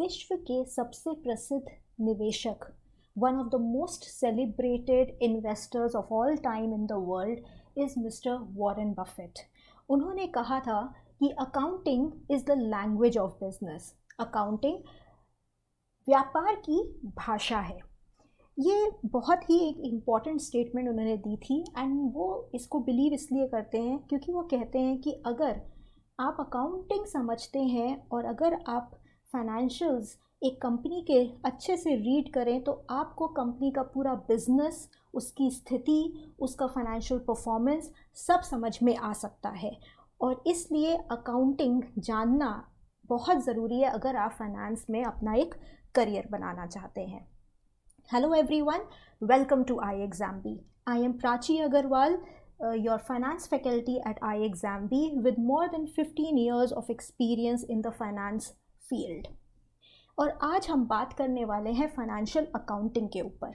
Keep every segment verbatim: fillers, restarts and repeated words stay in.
विश्व के सबसे प्रसिद्ध निवेशक, one of the most celebrated investors of all time in the world is mister Warren Buffett. उन्होंने कहा था कि accounting is the language of business. Accounting व्यापार की भाषा है। ये बहुत ही एक इम्पॉर्टेंट स्टेटमेंट उन्होंने दी थी एंड वो इसको बिलीव इसलिए करते हैं क्योंकि वो कहते हैं कि अगर आप अकाउंटिंग समझते हैं और अगर आप फाइनेंशियल्स एक कंपनी के अच्छे से रीड करें तो आपको कंपनी का पूरा बिजनेस, उसकी स्थिति, उसका फाइनेंशियल परफॉर्मेंस सब समझ में आ सकता है। और इसलिए अकाउंटिंग जानना बहुत ज़रूरी है अगर आप फाइनेंस में अपना एक करियर बनाना चाहते हैं। Hello everyone, welcome to ixamBee. I am Prachi Agarwal, uh, your finance faculty at ixamBee with more than fifteen years of experience in the finance field. और आज हम बात करने वाले हैं फाइनेंशियल अकाउंटिंग के ऊपर।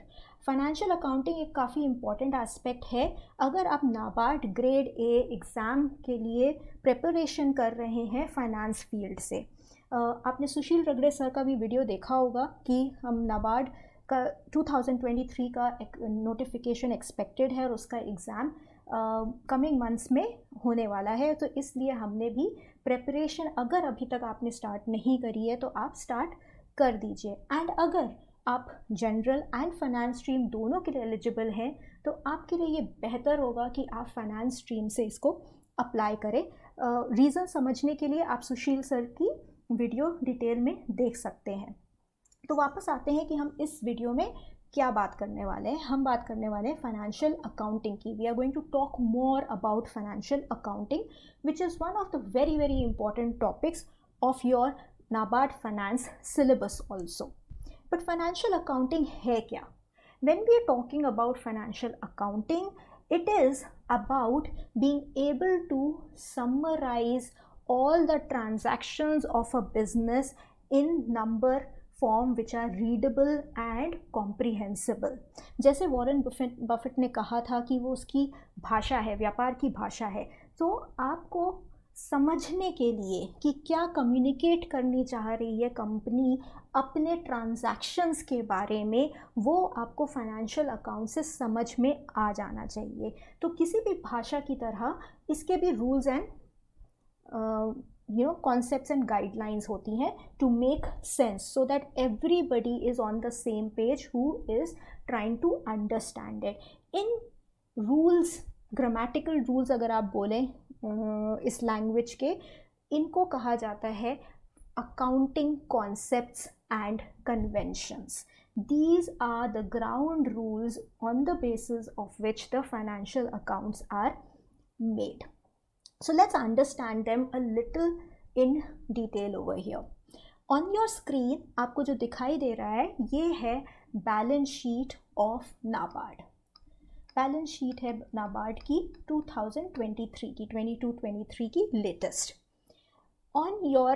फाइनेंशियल अकाउंटिंग एक काफ़ी इम्पॉर्टेंट एस्पेक्ट है। अगर आप नाबार्ड ग्रेड ए एग्ज़ाम के लिए प्रिपरेशन कर रहे हैं फाइनेंस फील्ड से, uh, आपने सुशील रगड़े सर का भी वीडियो देखा होगा कि हम नाबार्ड का ट्वेंटी ट्वेंटी थ्री का एक नोटिफिकेशन एक्सपेक्टेड है और उसका एग्ज़ाम कमिंग मंथ्स में होने वाला है। तो इसलिए हमने भी प्रेपरेशन, अगर अभी तक आपने स्टार्ट नहीं करी है तो आप स्टार्ट कर दीजिए। एंड अगर आप जनरल एंड फाइनेंस स्ट्रीम दोनों के लिए एलिजिबल हैं तो आपके लिए ये बेहतर होगा कि आप फाइनेंस स्ट्रीम से इसको अप्लाई करें। रीज़न uh, समझने के लिए आप सुशील सर की वीडियो डिटेल में देख सकते हैं। तो वापस आते हैं कि हम इस वीडियो में क्या बात करने वाले हैं। हम बात करने वाले हैं फाइनेंशियल अकाउंटिंग की। We are going to talk more about financial accounting which is one of the very very important topics of your NABARD finance syllabus also. But financial accounting है क्या? When we are talking about financial accounting, it is about being able to summarise all the transactions of a business in number form which are readable and comprehensible. जैसे Warren Buffett Buffett ने कहा था कि वो उसकी भाषा है, व्यापार की भाषा है। तो आपको समझने के लिए कि क्या कम्युनिकेट करनी चाह रही है कंपनी अपने ट्रांजैक्शंस के बारे में, वो आपको फाइनेंशियल अकाउंट से समझ में आ जाना चाहिए। तो किसी भी भाषा की तरह इसके भी rules and you know concepts and guidelines होती हैं to make sense so that everybody is on the same page who is trying to understand it. In rules, grammatical rules अगर आप बोलें इस language के, इनको कहा जाता है accounting concepts and conventions. These are the ground rules on the basis of which the financial accounts are made. So let's understand them a little in detail over here. On your screen आपको जो दिखाई दे रहा है ये है balance sheet of NABARD. Balance sheet है नाबार्ड की twenty twenty three की, ट्वेंटी टू ट्वेंटी थ्री की latest. On your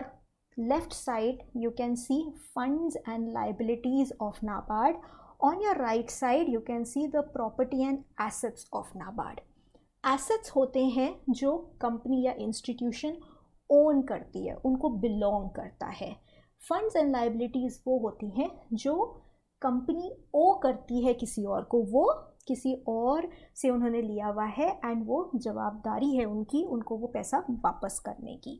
left side you can see funds and liabilities of NABARD. On your right side you can see the property and assets of NABARD. Assets होते हैं जो company या institution own करती है, उनको belong करता है। फंड्स एंड लाइबिलिटीज़ वो होती हैं जो कंपनी ओ करती है किसी और को, वो किसी और से उन्होंने लिया हुआ है एंड वो जवाबदारी है उनकी, उनको वो पैसा वापस करने की।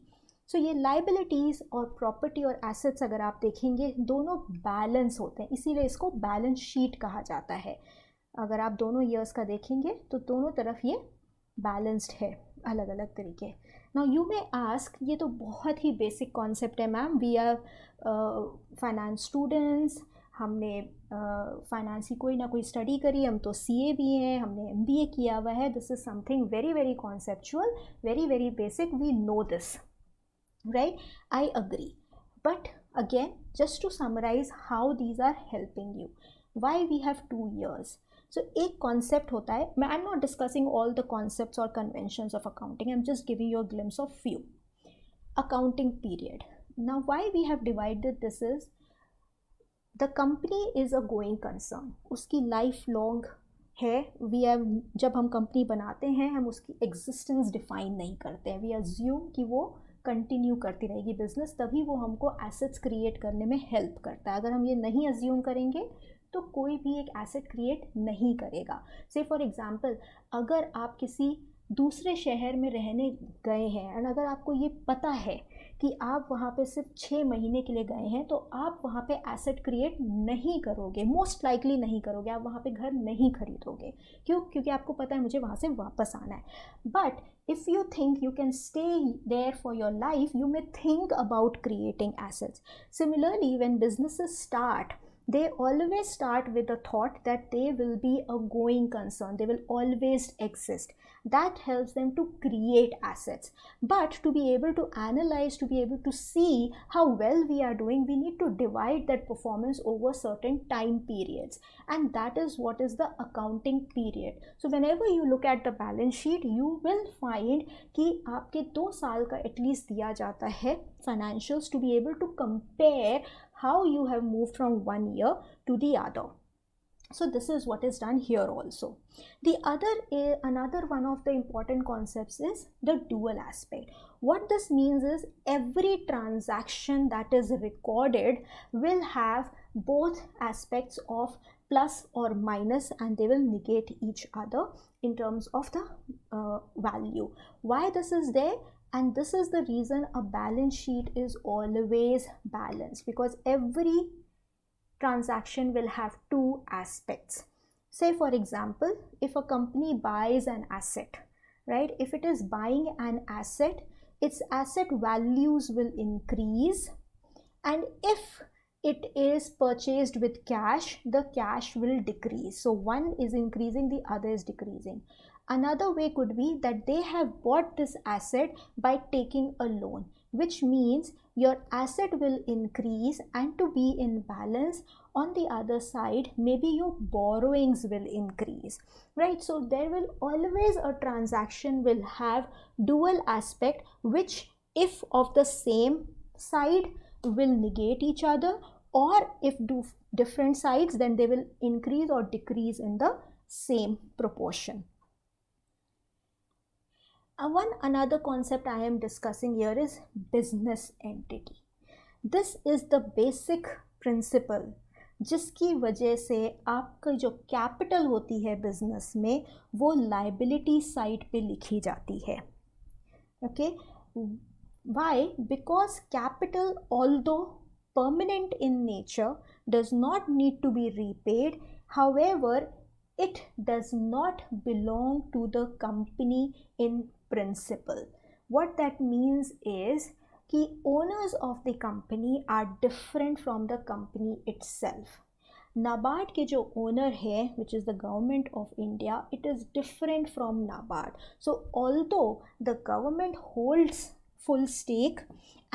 सो so, ये लाइबिलिटीज़ और प्रॉपर्टी और एसेट्स अगर आप देखेंगे दोनों बैलेंस होते हैं, इसीलिए इसको बैलेंस शीट कहा जाता है। अगर आप दोनों ईयर्स का देखेंगे तो दोनों तरफ ये बैलेंस्ड है अलग अलग तरीके। नाउ यू मे आस्क, ये तो बहुत ही बेसिक कॉन्सेप्ट है ma'am, we are finance students, हमने फाइनेंस uh, की कोई ना कोई स्टडी करी, हम तो सीए भी हैं, हमने एमबीए किया हुआ है। This is something very very conceptual, very very basic, we know this, right? I agree, but again just to summarise how these are helping you, why we have two years. So so, एक concept होता है, मैं I am not discussing all the concepts और conventions of accounting, I am just giving you a glimpse of few. Accounting period, now why we have divided this is the company is a going concern, उसकी life long है। We have, जब हम company बनाते हैं हम उसकी existence define नहीं करते हैं, वी अज्यूम कि वो कंटिन्यू करती रहेगी बिजनेस, तभी वो हमको एसेट्स क्रिएट करने में हेल्प करता है. अगर हम ये नहीं अज्यूम करेंगे तो कोई भी एक एसेट क्रिएट नहीं करेगा. से फॉर एग्जांपल, अगर आप किसी दूसरे शहर में रहने गए हैं और अगर आपको ये पता है कि आप वहाँ पे सिर्फ छः महीने के लिए गए हैं, तो आप वहाँ पे एसेट क्रिएट नहीं करोगे, मोस्ट लाइकली नहीं करोगे. आप वहाँ पे घर नहीं खरीदोगे. क्यों? क्योंकि आपको पता है मुझे वहाँ से वापस आना है. But if you think you can stay there for your life, you may think about creating assets. Similarly when businesses start, they always start with the thought that they will be a going concern. They will always exist. That helps them to create assets. But to be able to analyze, to be able to see how well we are doing, we need to divide that performance over certain time periods. And that is what is the accounting period. So whenever you look at the balance sheet, you will find कि आपके दो साल का at least दिया जाता है financials to be able to compare how you have moved from one year to the other. So this is what is done here also. The other uh, another one of the important concepts is the dual aspect. What this means is every transaction that is recorded will have both aspects of plus or minus, and they will negate each other in terms of the uh, value. Why this is there? And this is the reason a balance sheet is always balanced, because every transaction will have two aspects. Say for example, if a company buys an asset, right? If it is buying an asset, its asset values will increase, and if it is purchased with cash, the cash will decrease. So one is increasing, the other is decreasing. Another way could be that they have bought this asset by taking a loan, which means your asset will increase and to be in balance. On the other side, maybe your borrowings will increase, right? So there will always a transaction will have dual aspect, which if of the same side will negate each other, or if do different sides, then they will increase or decrease in the same proportion. Uh, one another concept I am discussing here is business entity. This is the basic principle जिसकी वजह से आपका जो capital होती है business में, वो liability side पे लिखी जाती है. Okay, why? Because capital although permanent in nature does not need to be repaid. However it does not belong to the company in principle. What that means is कि owners of the company are different from the company itself. NABARD के जो owner है, which is the government of India, it is different from NABARD. So although the government holds full stake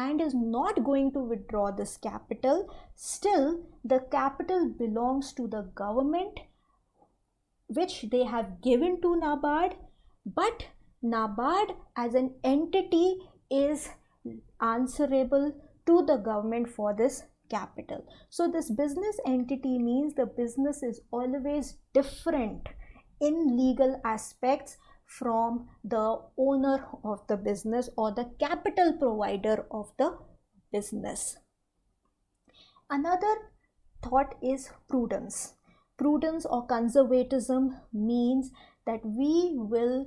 and is not going to withdraw this capital, still the capital belongs to the government, which they have given to NABARD, but NABARD as an entity is answerable to the government for this capital. So this business entity means the business is always different in legal aspects from the owner of the business or the capital provider of the business. Another thought is prudence. Prudence or conservatism means that we will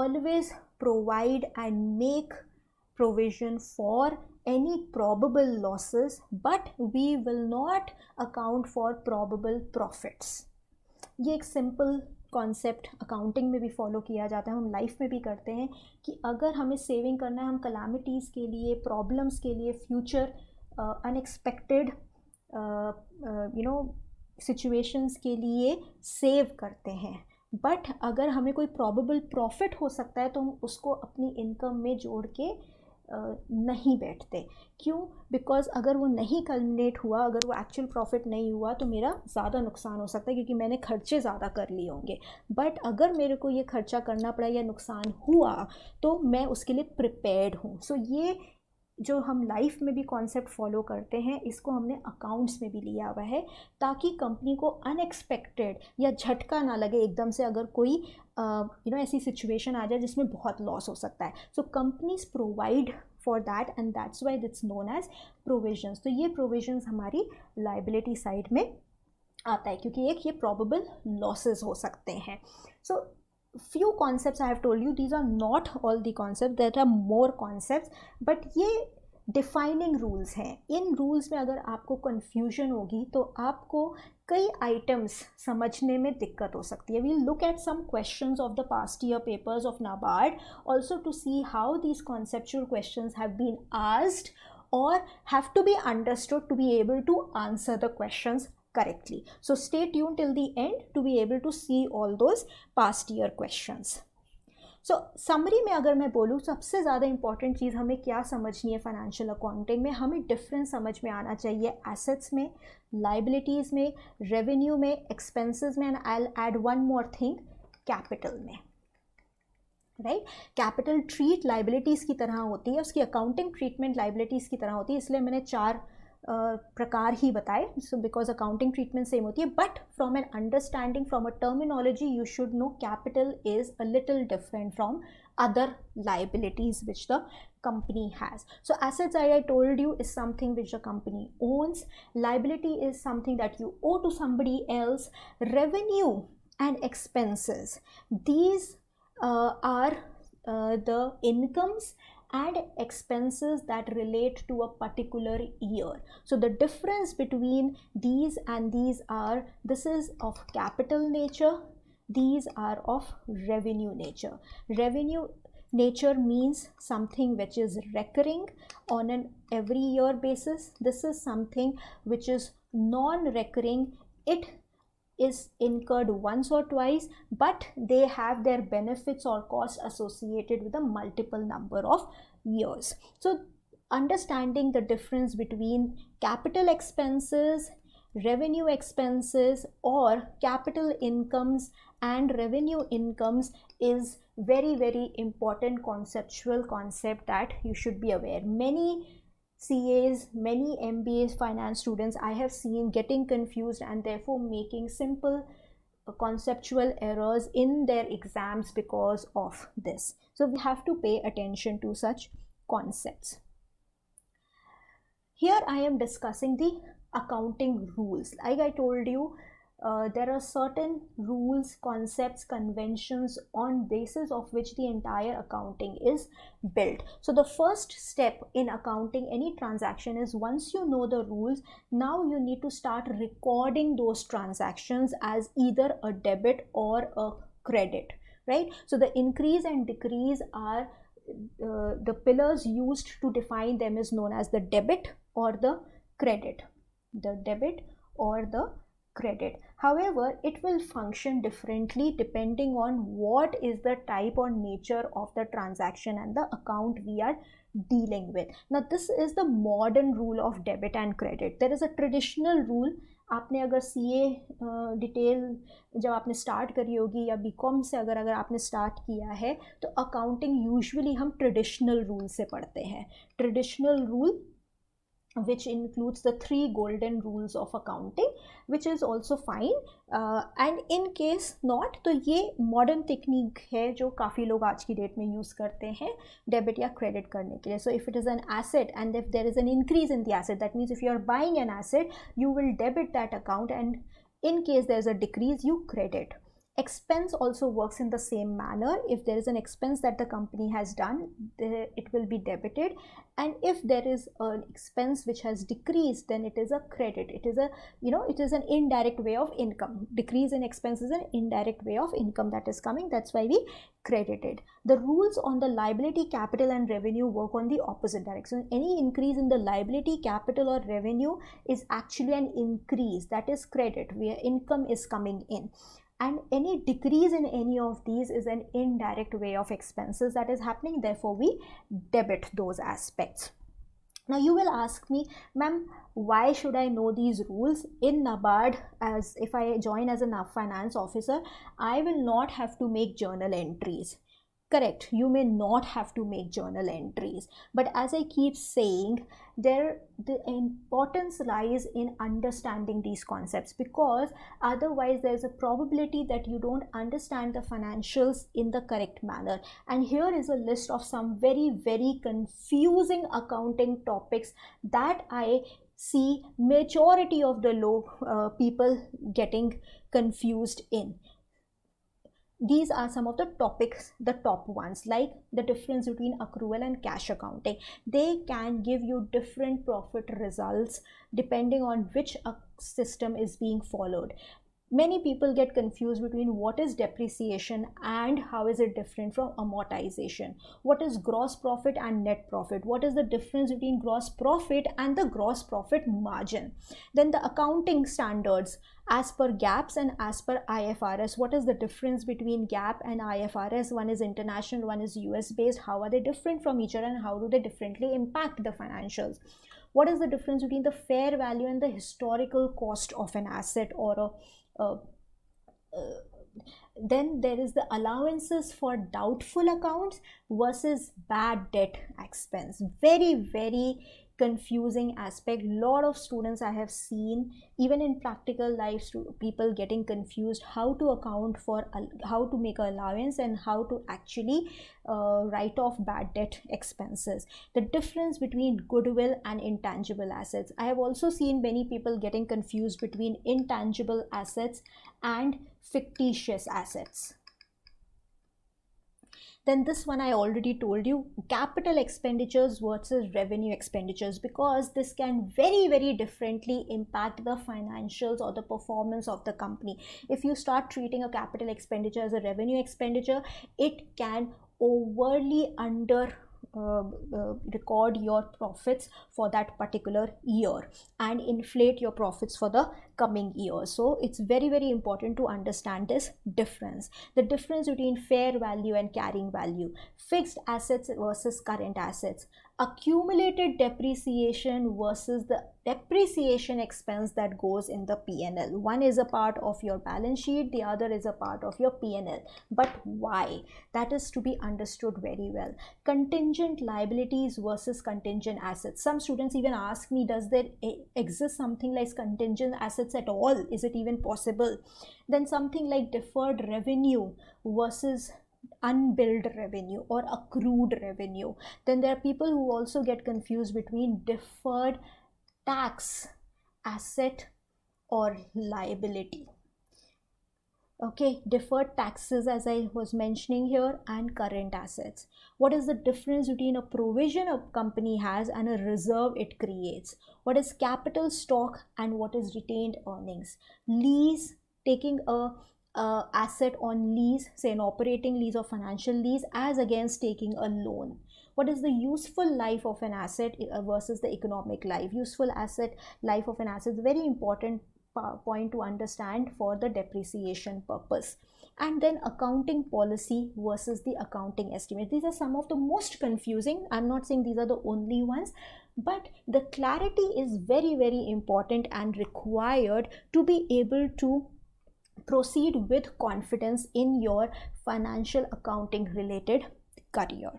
always provide and make provision for any probable losses, but we will not account for probable profits. ये एक simple concept accounting में भी follow किया जाता है, हम life में भी करते हैं कि अगर हमें सेविंग करना है, हम कलामिटीज़ के लिए, प्रॉब्लम्स के लिए, future unexpected you know situations के लिए सेव करते हैं. बट अगर हमें कोई प्रॉबेबल प्रॉफिट हो सकता है तो हम उसको अपनी इनकम में जोड़ के नहीं बैठते. क्यों? बिकॉज अगर वो नहीं कल्मिनेट हुआ, अगर वो एक्चुअल प्रॉफिट नहीं हुआ, तो मेरा ज़्यादा नुकसान हो सकता है क्योंकि मैंने खर्चे ज़्यादा कर लिए होंगे. बट अगर मेरे को ये खर्चा करना पड़ा या नुकसान हुआ तो मैं उसके लिए प्रिपेयर्ड हूँ. सो so ये जो हम लाइफ में भी कॉन्सेप्ट फॉलो करते हैं, इसको हमने अकाउंट्स में भी लिया हुआ है, ताकि कंपनी को अनएक्सपेक्टेड या झटका ना लगे एकदम से, अगर कोई यू नो ऐसी सिचुएशन आ जाए जिसमें बहुत लॉस हो सकता है. So companies provide for that, and that's why it's known as provisions. तो ये provisions हमारी liability side में आता है क्योंकि एक ये probable losses हो सकते हैं. So few concepts I have told you, these are not all the concepts, there are more concepts, but ये डिफाइनिंग रूल्स हैं. इन रूल्स में अगर आपको कन्फ्यूजन होगी तो आपको कई आइटम्स समझने में दिक्कत हो सकती है. We look at some questions of the past year papers of NABARD also to see how these conceptual questions have been asked और have to be understood to be able to answer the questions correctly. So stay tuned till the end to be able to see all those past year questions. So so, summary में अगर मैं बोलूँ, सबसे ज़्यादा important चीज़ हमें क्या समझनी है फाइनेंशियल अकाउंटिंग में, हमें डिफरेंस समझ में आना चाहिए एसेट्स में, लाइबिलिटीज़ में, रेवेन्यू में, एक्सपेंसेस में, and I will add one more thing, capital में. राइट, कैपिटल ट्रीट लाइबिलिटीज़ की तरह होती है, उसकी अकाउंटिंग ट्रीटमेंट लाइबिलिटीज़ की तरह होती है, इसलिए मैंने चार Uh, प्रकार ही बताए. So because accounting treatment same होती है, but from an understanding, from a terminology, you should know capital is a little different from other liabilities which the company has. So assets, as I told you, is something which the company owns. Liability is something that you owe to somebody else. Revenue and expenses, these uh, are uh, the incomes and expenses that relate to a particular year. So the difference between these and these are, this is of capital nature, these are of revenue nature. Revenue nature means something which is recurring on an every year basis. This is something which is non-recurring, it is incurred once or twice, but they have their benefits or costs associated with a multiple number of years. So understanding the difference between capital expenses, revenue expenses, or capital incomes and revenue incomes is very, very important conceptual concept that you should be aware. Many C As, many M B A finance students I have seen getting confused and therefore making simple uh, conceptual errors in their exams because of this. So we have to pay attention to such concepts. Here I am discussing the accounting rules. Like I told you, uh, there are certain rules, concepts, conventions on basis of which the entire accounting is built. So the first step in accounting any transaction is, once you know the rules, now you need to start recording those transactions as either a debit or a credit, right? So the increase and decrease are uh, the pillars used to define them is known as the debit or the credit, the debit or the credit. However, it will function differently depending on what is the type or nature of the transaction and the account we are dealing with. Now, this is the modern rule of debit and credit. There is a traditional rule. आपने अगर C A detail uh, जब आपने start करी होगी या B Com से अगर अगर आपने स्टार्ट किया है तो अकाउंटिंग यूजुअली हम ट्रेडिशनल रूल से पढ़ते हैं. Traditional rule which includes the three golden rules of accounting, which is also fine, uh, and in case not, तो ये modern technique है जो काफ़ी लोग आज की date में use करते हैं debit या credit करने के लिए. So if it is an asset and if there is an increase in the asset, that means if you are buying an asset, you will debit that account, and in case there is a decrease, you credit. Expense also works in the same manner. If there is an expense that the company has done, it will be debited, and if there is an expense which has decreased, then it is a credit. It is a, you know, it is an indirect way of income. Decrease in expense is an indirect way of income that is coming, that's why we credit it. The rules on the liability, capital and revenue work on the opposite direction. Any increase in the liability, capital or revenue is actually an increase, that is credit, where income is coming in. And any decrease in any of these is an indirect way of expenses that is happening, therefore we debit those aspects. Now you will ask me, ma'am, why should I know these rules? In NABARD, as if I join as a finance officer, I will not have to make journal entries. Correct, you may not have to make journal entries, but as I keep saying, there the importance lies in understanding these concepts, because otherwise there's a probability that you don't understand the financials in the correct manner. And here is a list of some very, very confusing accounting topics that I see majority of the low uh, people getting confused in. These are some of the topics, the top ones, like the difference between accrual and cash accounting. They can give you different profit results depending on which system is being followed. Many people get confused between what is depreciation and how is it different from amortization. What is gross profit and net profit? What is the difference between gross profit and the gross profit margin? Then the accounting standards as per GAAPs and as per I F R S. What is the difference between GAAP and I F R S? One is international, one is U S based. How are they different from each other and how do they differently impact the financials? What is the difference between the fair value and the historical cost of an asset or a Uh, uh, then there is the allowances for doubtful accounts versus bad debt expense. Very, very confusing aspect. Lot of students I have seen, even in practical life, people getting confused how to account for, how to make an allowance and how to actually uh, write off bad debt expenses. The difference between goodwill and intangible assets. I have also seen many people getting confused between intangible assets and fictitious assets. Then this one I already told you, capital expenditures versus revenue expenditures, because this can very, very differently impact the financials or the performance of the company. If you start treating a capital expenditure as a revenue expenditure, it can overly under Uh, uh, record your profits for that particular year and inflate your profits for the coming year. So it's very, very important to understand this difference. The difference between fair value and carrying value, fixed assets versus current assets, accumulated depreciation versus the depreciation expense that goes in the P and L. One is a part of your balance sheet, the other is a part of your P and L. But why? That is to be understood very well. Contingent liabilities versus contingent assets. Some students even ask me, does there exist something like contingent assets at all? Is it even possible? Then something like deferred revenue versus unbilled revenue or accrued revenue. Then there are people who also get confused between deferred tax asset or liability. Okay, deferred taxes, as I was mentioning here, and current assets. What is the difference between a provision a company has and a reserve it creates? What is capital stock and what is retained earnings? Lease, taking a Uh, asset on lease, say an operating lease or financial lease, as against taking a loan. What is the useful life of an asset versus the economic life? Useful asset life of an asset is very important point to understand for the depreciation purpose. And then accounting policy versus the accounting estimate. These are some of the most confusing. I'm not saying these are the only ones, but the clarity is very, very important and required to be able to proceed with confidence in your financial accounting related career.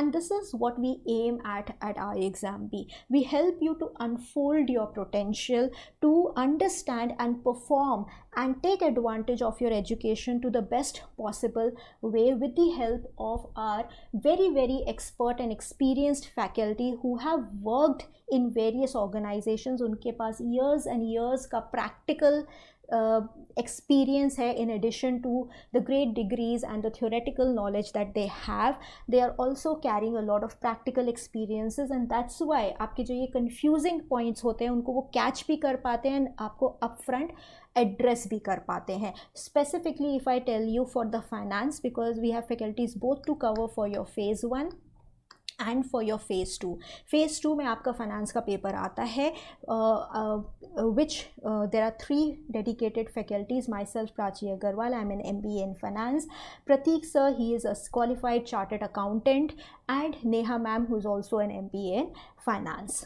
And this is what we aim at at our ixamBee. We help you to unfold your potential, to understand and perform and take advantage of your education to the best possible way with the help of our very, very expert and experienced faculty who have worked in various organizations. Unke paas years and years ka practical Uh, experience hai, in addition to the great degrees and the theoretical knowledge that they have. They are also carrying a lot of practical experiences, and that's why आपके जो ये confusing points होते हैं उनको वो catch भी कर पाते हैं और आपको upfront address भी कर पाते हैं. Specifically, if I tell you for the finance, because we have faculties both to cover for your phase one and for your phase two. Phase two में आपका finance का paper आता है, uh, uh, which uh, there are three dedicated faculties. Myself, Prachi Agarwal, I'm an M B A in finance. Pratik sir, he is a qualified chartered accountant, and Neha ma'am, who's also an M B A in finance.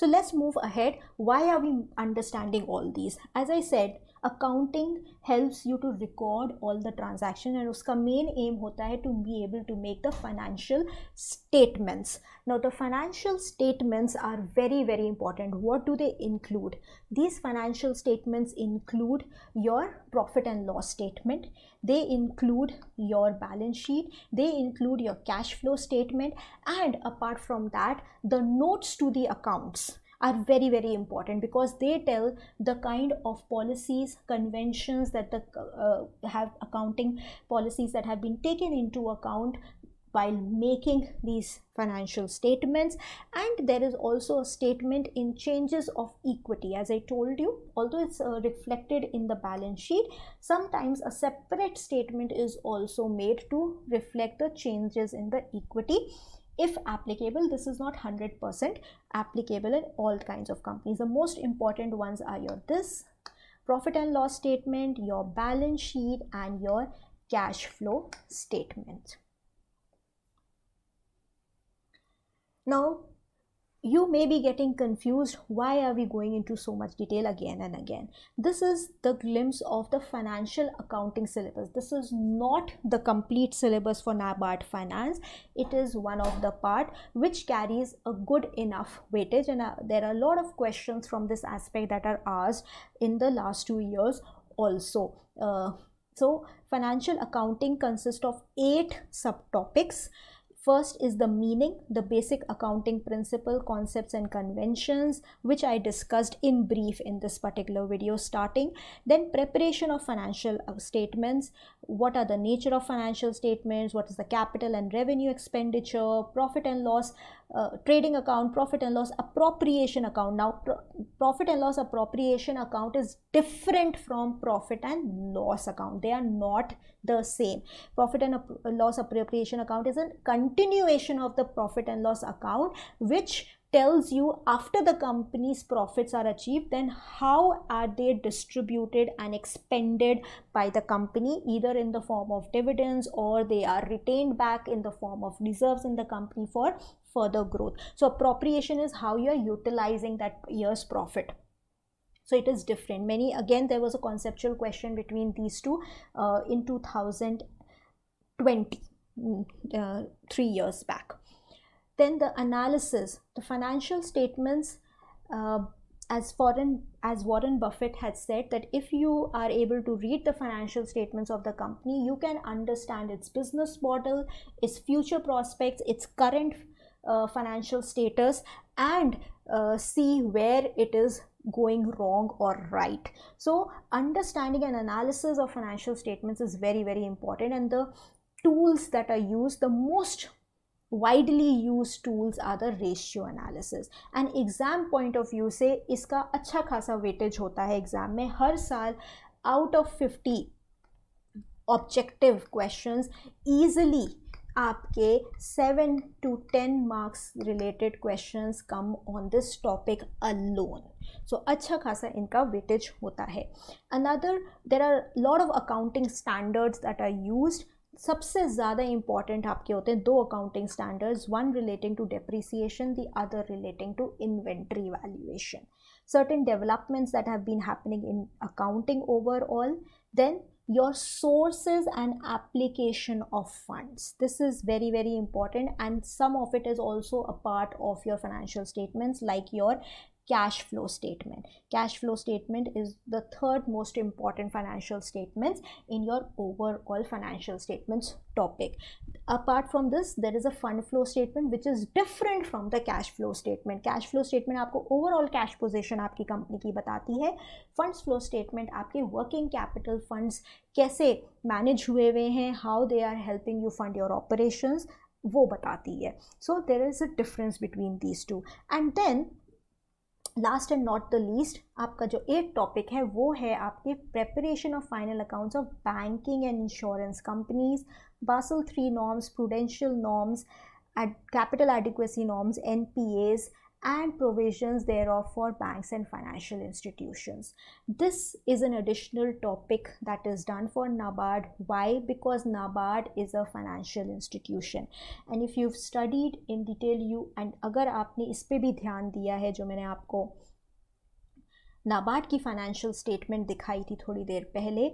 So let's move ahead. Why are we understanding all these? As I said, accounting helps you to record all the transaction and uska main aim hota hai to be able to make the financial statements. Now the financial statements are very very important. What do they include? These financial statements include your profit and loss statement, they include your balance sheet, they include your cash flow statement, and apart from that the notes to the accounts are very very important because they tell the kind of policies, conventions that the uh, have accounting policies that have been taken into account while making these financial statements. And there is also a statement in changes of equity. As I told you, although it's uh, reflected in the balance sheet, sometimes a separate statement is also made to reflect the changes in the equity if applicable. This is not one hundred percent applicable in all kinds of companies. The most important ones are your this profit and loss statement, your balance sheet, and your cash flow statement. Now you may be getting confused, why are we going into so much detail again and again? This is the glimpse of the financial accounting syllabus. This is not the complete syllabus for NABARD finance. It is one of the part which carries a good enough weightage, and uh, there are a lot of questions from this aspect that are asked in the last two years also. Uh, so financial accounting consists of eight subtopics. First is the meaning, the basic accounting principle, concepts and conventions, which I discussed in brief in this particular video starting. Then preparation of financial statements, what are the nature of financial statements, what is the capital and revenue expenditure, profit and loss, uh, trading account, profit and loss appropriation account. Now, pro profit and loss appropriation account is different from profit and loss account. They are not the same. Profit and loss appropriation account is a continuation of the profit and loss account, which tells you after the company's profits are achieved, then how are they distributed and expended by the company, either in the form of dividends or they are retained back in the form of reserves in the company for further growth. So appropriation is how you are utilizing that year's profit. So it is different. Many, again, there was a conceptual question between these two uh, in two thousand twenty, uh, three years back. Then the analysis, the financial statements, uh, as foreign as Warren Buffett had said that if you are able to read the financial statements of the company, you can understand its business model, its future prospects, its current uh, financial status, and uh, see where it is going wrong or right. So understanding and analysis of financial statements is very very important, and the tools that are used, the most widely used tools are the ratio analysis. An exam point of view se iska acha khasa weightage hota hai exam mein. Har saal out of fifty objective questions, easily आपके seven to ten marks related questions come on this topic alone. So अच्छा खासा इनका weightage होता है. Another, there are lot of accounting standards that are used. सबसे ज़्यादा important आपके होते हैं दो accounting standards, one relating to depreciation, the other relating to inventory valuation. Certain developments that have been happening in accounting overall. Then your sources and application of funds. This is very very important, and some of it is also a part of your financial statements, like your cash flow statement. Cash flow statement is the third most important financial statements in your overall financial statements topic. Apart from this, there is a fund flow statement which is different from the cash flow statement. Cash flow statement आपको overall cash position आपकी company की बताती है. Funds flow statement आपके working capital funds कैसे manage हुए हुए हैं, how they are helping you fund your operations, वो बताती है. So there is a difference between these two. And then last and not the least, आपका जो एक टॉपिक है वो है आपके preparation of final accounts of banking and insurance companies, Basel three norms, prudential norms, capital adequacy norms, N P As, and provisions thereof for banks and financial institutions. This is an additional topic that is done for NABARD. Why? Because NABARD is a financial institution, and if you've studied in detail, you and agar aapne is pe bhi dhyan diya hai jo maine aapko NABARD की financial statement दिखाई थी थोड़ी देर पहले,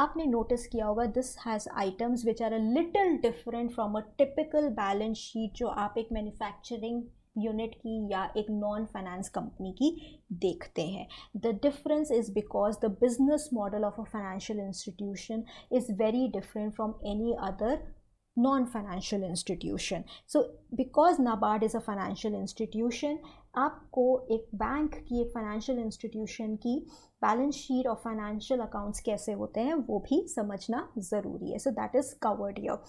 आपने notice किया होगा this has items which are a little different from a typical balance sheet जो आप एक मैन्युफैक्चरिंग यूनिट की या एक नॉन फाइनेंस कंपनी की देखते हैं. The difference is because the business model of a financial institution is very different from any other non-financial institution. So because NABARD is a financial institution, आपको एक bank की, एक financial institution की balance sheet और financial accounts कैसे होते हैं वो भी समझना ज़रूरी है. So that is covered here.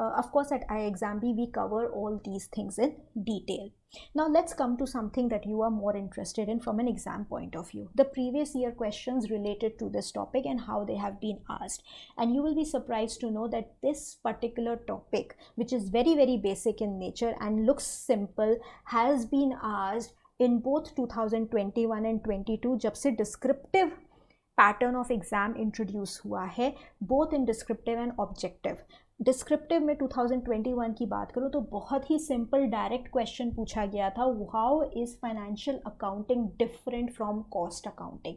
Uh, of course at ixamBee we cover all these things in detail. Now let's come to something that you are more interested in from an exam point of view. The previous year questions related to this topic and how they have been asked. And you will be surprised to know that this particular topic, which is very very basic in nature and looks simple, has been asked in both two thousand twenty-one and twenty-two जब से descriptive pattern of exam introduce हुआ है, both in descriptive and objective. Descriptive में two thousand twenty one की बात करूँ तो बहुत ही सिंपल डायरेक्ट क्वेश्चन पूछा गया था, how is financial accounting different from cost accounting.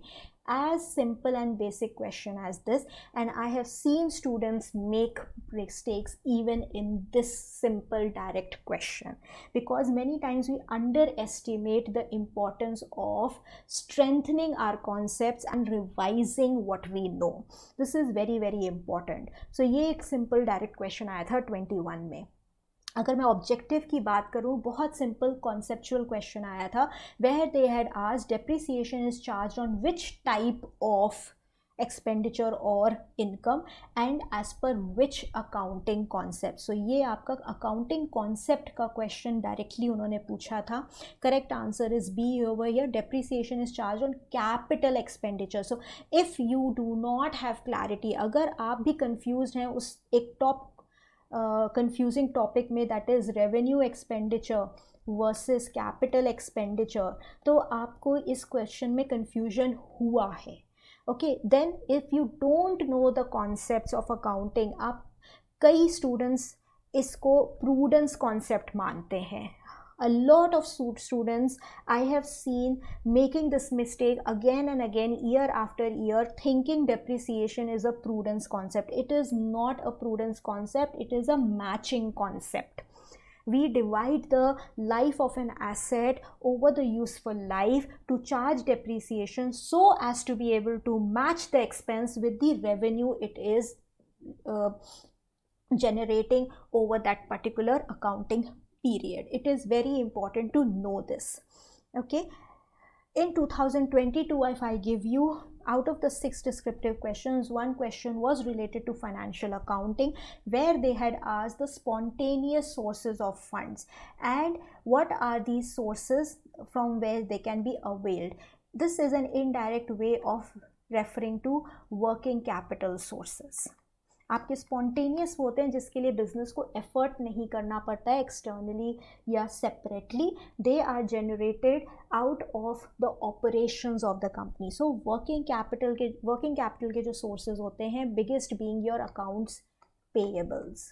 As simple and basic question as this, and I have seen students make mistakes even in this simple direct question, because many times we under estimate the importance of strengthening our concepts and revising what we know. This is very very important. So ये एक simple direct question आया था twenty one में. अगर मैं objective की बात करूं, बहुत सिंपल कॉन्सेप्चुअल क्वेश्चन आया था, where they had asked depreciation is charged on which type of expenditure और income and as per which accounting concept. So ये आपका अकाउंटिंग कॉन्सेप्ट का क्वेश्चन डायरेक्टली उन्होंने पूछा था. Correct answer is B over here, depreciation is charge on capital expenditure. So if you do not have clarity, अगर आप भी confuse हैं उस एक टॉप कंफ्यूजिंग टॉपिक में, that is revenue expenditure versus capital expenditure, तो आपको इस क्वेश्चन में कन्फ्यूजन हुआ है. Okay, then if you don't know the concepts of accounting, आप कई स्टूडेंट्स इसको प्रूडेंस कॉन्सेप्ट मानते हैं. A lot of students I have seen making this mistake again and again, year after year, thinking depreciation is a prudence concept. It is not a prudence concept, it is a matching concept. We divide the life of an asset over the useful life to charge depreciation so as to be able to match the expense with the revenue it is uh, generating over that particular accounting period. It is very important to know this. Okay, in two thousand twenty-two, if I give you, out of the six descriptive questions, one question was related to financial accounting, where they had asked the spontaneous sources of funds and what are these sources from where they can be availed. This is an indirect way of referring to working capital sources. आपके spontaneous होते हैं जिसके लिए business को effort नहीं करना पड़ता है एक्सटर्नली या separately. They are generated out of the operations of the company. So working capital के वर्किंग कैपिटल के जो सोर्सेज होते हैं, biggest being your accounts payables.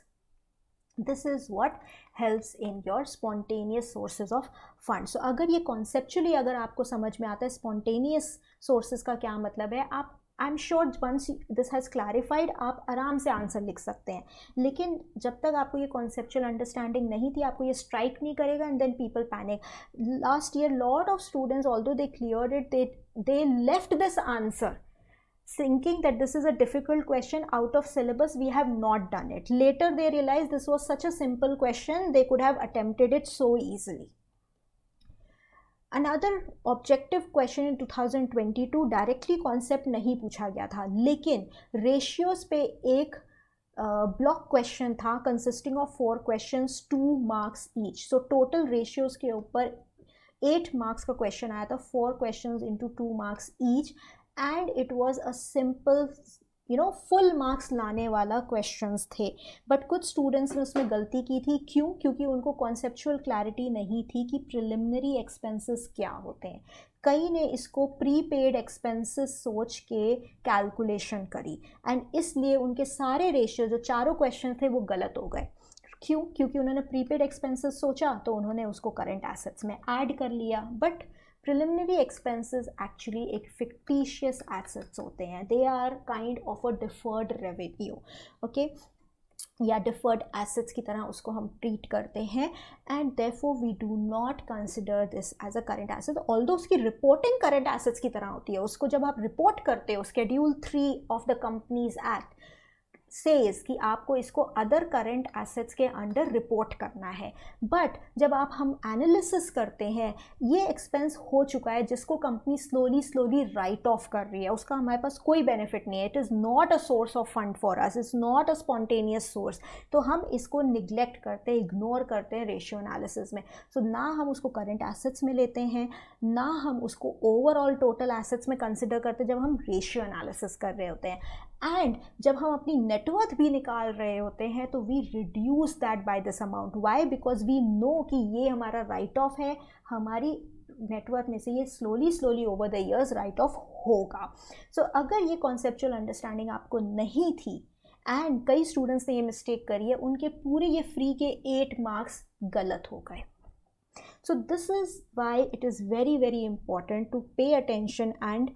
This is what helps in your spontaneous sources of fund. So अगर ये conceptually अगर आपको समझ में आता है स्पॉन्टेनियस सोर्सेज का क्या मतलब है, आप I am sure once this has clarified आप आराम से आंसर लिख सकते हैं. लेकिन जब तक आपको ये कॉन्सेप्चुअल अंडरस्टैंडिंग नहीं थी, आपको ये स्ट्राइक नहीं करेगा and then people panic. Last year lot of students although they cleared it, they they left this answer thinking that this is a difficult question out of syllabus, we have not done it. Later they realized this was such a simple question, they could have attempted it so easily. Another objective question in two thousand twenty-two directly concept नहीं पूछा गया था, लेकिन ratios पे एक block question था consisting of four questions, two marks each. So total ratios के ऊपर एट मार्क्स का क्वेश्चन आया था, four questions into two marks each, and it was a simple you know full marks लाने वाला क्वेश्चंस थे. But कुछ स्टूडेंट्स ने उसमें गलती की थी. क्यों? क्योंकि उनको कॉन्सेप्चुअल क्लैरिटी नहीं थी कि प्रिलिमिनरी एक्सपेंसेस क्या होते हैं. कई ने इसको प्री पेड एक्सपेंसेस सोच के कैलकुलेशन करी एंड इसलिए उनके सारे रेशियो जो चारों क्वेश्चन थे वो गलत हो गए. क्यों? क्योंकि उन्होंने प्री पेड एक्सपेंसेस सोचा तो उन्होंने उसको करंट एसेट्स में ऐड कर लिया, बट preliminary expenses actually एक fictitious assets होते हैं. They are kind of a deferred revenue, okay, या deferred assets की तरह उसको हम treat करते हैं, and therefore we do not consider this as a current asset. Although उसकी reporting current assets की तरह होती है, उसको जब आप report करते हो schedule three of the Companies Act says कि आपको इसको other current assets के under report करना है, but जब आप हम analysis करते हैं ये expense हो चुका है जिसको company slowly slowly write off कर रही है, उसका हमारे पास कोई benefit नहीं है. It is not a source of fund for us, it's not a spontaneous source, तो हम इसको neglect करते हैं, ignore करते हैं ratio analysis में. So ना हम उसको current assets में लेते हैं, ना हम उसको overall total assets में consider करते हैं जब हम ratio analysis कर रहे होते हैं. एंड जब हम अपनी नेटवर्थ भी निकाल रहे होते हैं तो we reduce that by this amount. Why? Because we know कि ये हमारा राइट ऑफ है, हमारी नेटवर्थ में से ये slowly slowly over the years write off होगा. सो so, अगर ये कॉन्सेप्चुअल अंडरस्टैंडिंग आपको नहीं थी, एंड कई स्टूडेंट्स ने ये मिस्टेक करी है, उनके पूरे ये फ्री के एट मार्क्स गलत हो गए. So this is why it is very very important to pay attention and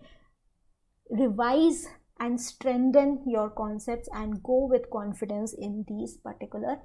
revise and strengthen your concepts and go with confidence in these particular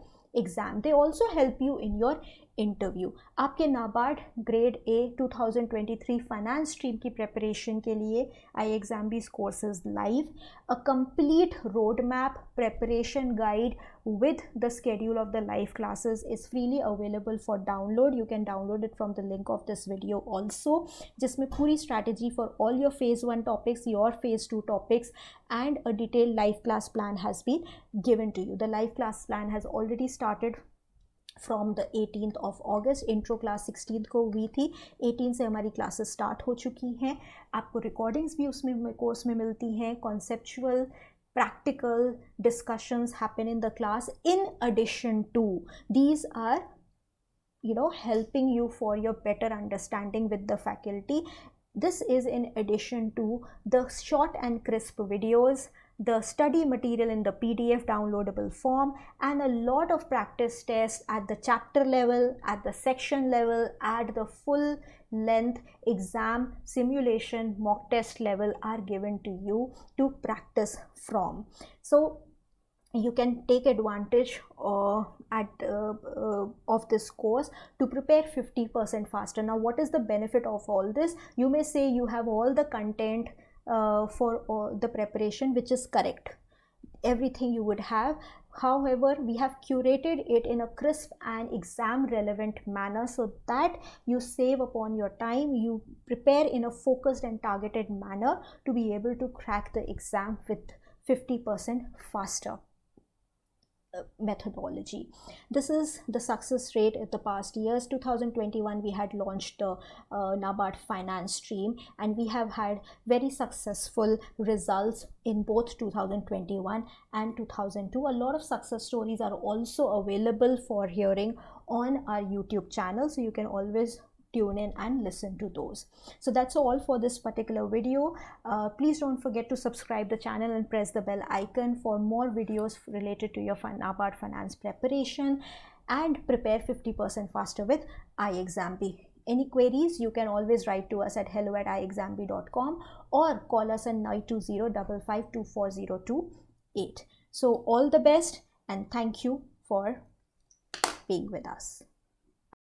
exam. They also help you in your interview. आपके NABARD grade A twenty twenty-three finance stream की preparation के लिए ixamBee's courses live, a complete road map preparation guide with the schedule of the live classes is freely available for download. You can download it from the link of this video also, जिसमें पूरी strategy for all your phase one topics, your phase two topics, and a detailed live class plan has been given to you. The live class plan has already started from the eighteenth of August. Intro class sixteenth को हुई थी, eighteenth से हमारी classes start हो चुकी हैं. आपको recordings भी उसमें कोर्स में मिलती हैं. Conceptual practical discussions happen in the class in addition to these are, you know, helping you for your better understanding with the faculty. This is in addition to the short and crisp videos, the study material in the P D F downloadable form, and a lot of practice tests at the chapter level, at the section level, at the full length exam simulation mock test level are given to you to practice from. So you can take advantage uh, at uh, uh, of this course to prepare fifty percent faster. Now what is the benefit of all this? You may say you have all the content uh, for uh, the preparation, which is correct, everything you would have. However, we have curated it in a crisp and exam relevant manner so that you save upon your time, you prepare in a focused and targeted manner to be able to crack the exam with fifty percent faster methodology. This is the success rate in the past years. twenty twenty-one we had launched the uh, NABARD finance stream, and we have had very successful results in both two thousand twenty-one and two thousand two. A lot of success stories are also available for hearing on our YouTube channel, so you can always tune in and listen to those. So that's all for this particular video. Uh, please don't forget to subscribe the channel and press the bell icon for more videos related to your NABARD finance preparation, and prepare fifty percent faster with ixamBee. Any queries, you can always write to us at hello at ixambee dot com or call us on nine two zero five five two four zero two eight. So all the best, and thank you for being with us.